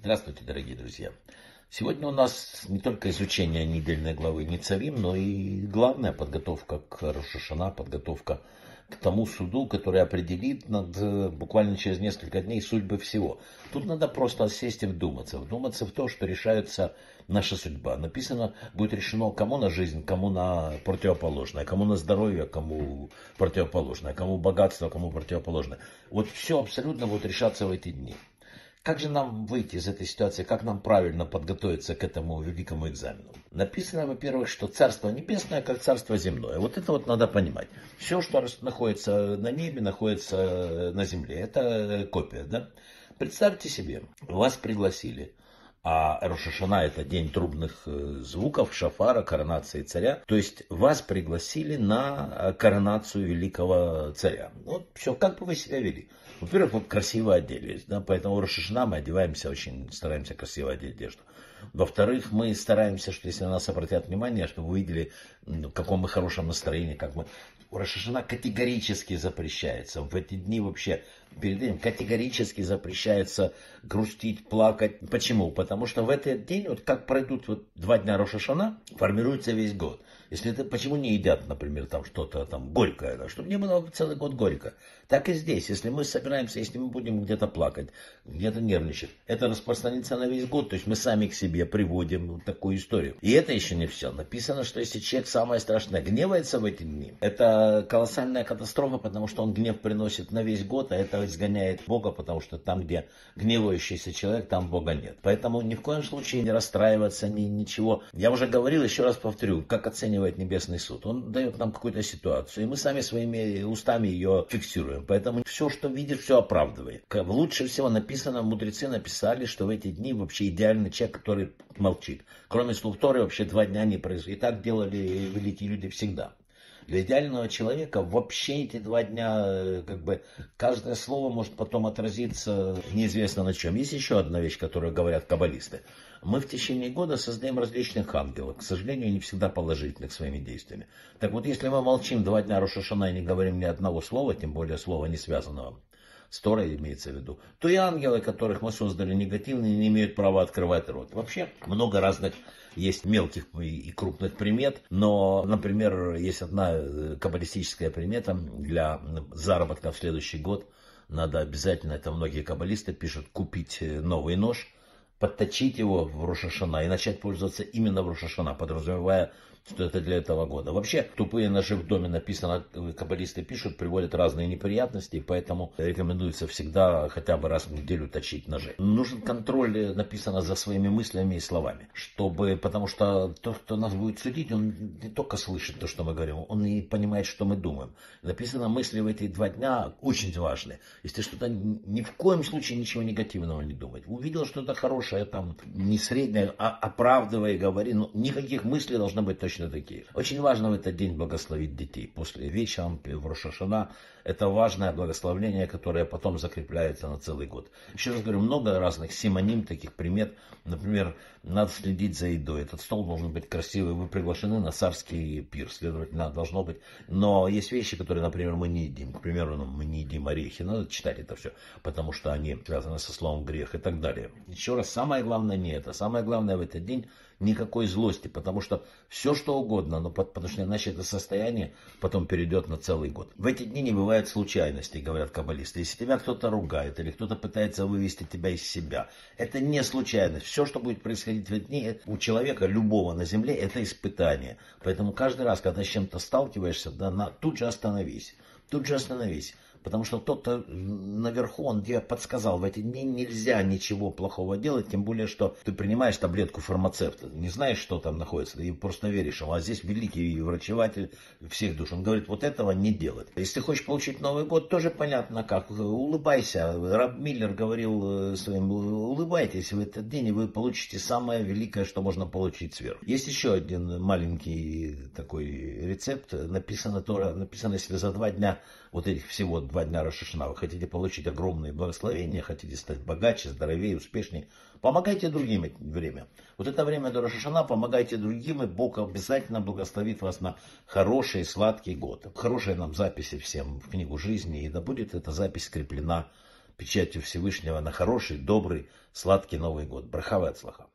Здравствуйте, дорогие друзья! Сегодня у нас не только изучение недельной главы Ницавим, но и главная подготовка к Рош аШана, подготовка к тому суду, который определит буквально через несколько дней судьбы всего. Тут надо просто сесть и вдуматься в то, что решается наша судьба. Написано, будет решено, кому на жизнь, кому на противоположное, кому на здоровье, кому противоположное, кому богатство, кому противоположное. Вот все абсолютно будет решаться в эти дни. Как же нам выйти из этой ситуации? Как нам правильно подготовиться к этому великому экзамену? Написано, во-первых, что царство небесное, как царство земное. Вот это вот надо понимать. Все, что находится на небе, находится на земле. Это копия, да? Представьте себе, вас пригласили. А Рош аШана — это день трубных звуков, шафара, коронации царя. То есть вас пригласили на коронацию великого царя. Вот все, как бы вы себя вели? Во-первых, вы красиво оделись, да, поэтому в Рош аШана мы одеваемся очень, стараемся красиво одеть одежду. Во-вторых, мы стараемся, что если на нас обратят внимание, чтобы вы видели, в каком мы хорошем настроении, как мы... Рош аШана категорически запрещается. В эти дни вообще, перед этим категорически запрещается грустить, плакать. Почему? Потому что в этот день, вот как пройдут вот 2 дня Рош аШана, формируется весь год. Если это, почему не едят, например, там что-то там горькое, да, чтобы не было целый год горько. Так и здесь, если мы собираемся, если мы будем где-то плакать, где-то нервничать, это распространится на весь год, то есть мы сами к себе приводим вот такую историю. И это еще не все. Написано, что если человек, самое страшное, гневается в эти дни, это колоссальная катастрофа, потому что он гнев приносит на весь год, а это изгоняет Бога, потому что там, где гневающийся человек, там Бога нет. Поэтому ни в коем случае не расстраиваться, ничего. Я уже говорил, еще раз повторю, как оценивает небесный суд. Он дает нам какую-то ситуацию, и мы сами своими устами ее фиксируем. Поэтому все, что видишь, все оправдывает. Лучше всего написано, мудрецы написали, что в эти дни вообще идеальный человек, который молчит. Кроме слов Торы вообще 2 дня не происходит. И так делали великие люди всегда. Для идеального человека вообще эти 2 дня, как бы, каждое слово может потом отразиться неизвестно на чем. Есть еще одна вещь, которую говорят каббалисты. Мы в течение года создаем различных ангелов, к сожалению, не всегда положительных своими действиями. Так вот, если мы молчим 2 дня Рош аШана и не говорим ни одного слова, тем более слова не связанного с Торой, имеется в виду, то и ангелы, которых мы создали негативные, не имеют права открывать рот. Вообще, много разных есть мелких и крупных примет, но, например, есть одна каббалистическая примета для заработка в следующий год. Надо обязательно, это многие каббалисты пишут, купить новый нож, подточить его в Рош аШана и начать пользоваться именно в Рош аШана, подразумевая, что это для этого года. Вообще, тупые ножи в доме, написано, каббалисты пишут, приводят разные неприятности, поэтому рекомендуется всегда хотя бы раз в неделю точить ножи. Нужен контроль, написано, за своими мыслями и словами, чтобы, потому что тот, кто нас будет судить, он не только слышит то, что мы говорим, он и понимает, что мы думаем. Написано, мысли в эти 2 дня очень важны. Если что-то, ни в коем случае ничего негативного не думать. Увидел что-то хорошее, там, не среднее, а оправдывай, говори, но никаких мыслей должно быть точно такие. Очень важно в этот день благословить детей. После вечером в Рош аШана это важное благословление, которое потом закрепляется на целый год. Еще раз говорю, много разных симоним, таких примет. Например, надо следить за едой. Этот стол должен быть красивый. Вы приглашены на царский пир, следовательно, должно быть. Но есть вещи, которые, например, мы не едим. К примеру, мы не едим орехи. Надо читать это все, потому что они связаны со словом грех и так далее. Еще раз, самое главное не это. Самое главное в этот день никакой злости, потому что все, что угодно, но потому что иначе это состояние потом перейдет на целый год. В эти дни не бывает случайностей, говорят каббалисты. Если тебя кто-то ругает или кто-то пытается вывести тебя из себя, это не случайность. Все, что будет происходить в эти дни, у человека, любого на земле, это испытание. Поэтому каждый раз, когда с чем-то сталкиваешься, да, тут же остановись. Тут же остановись. Потому что тот, кто наверху, он тебе подсказал, в эти дни нельзя ничего плохого делать, тем более, что ты принимаешь таблетку фармацевта, не знаешь, что там находится, и просто веришь ему. А здесь великий врачеватель всех душ, он говорит, вот этого не делать. Если хочешь получить Новый год, тоже понятно как, улыбайся. Раб Миллер говорил своим, улыбайтесь в этот день, и вы получите самое великое, что можно получить сверху. Есть еще один маленький такой рецепт, написано Тора, написано, если за 2 дня, вот этих всего 2 дня Рош аШана, вы хотите получить огромные благословения, хотите стать богаче, здоровее, успешнее, помогайте другим это время. Вот это время до Рош аШана помогайте другим, и Бог обязательно благословит вас на хороший, сладкий год. Хорошие нам записи всем в книгу жизни, и да будет эта запись скреплена печатью Всевышнего на хороший, добрый, сладкий Новый год. Брахава Цлаха.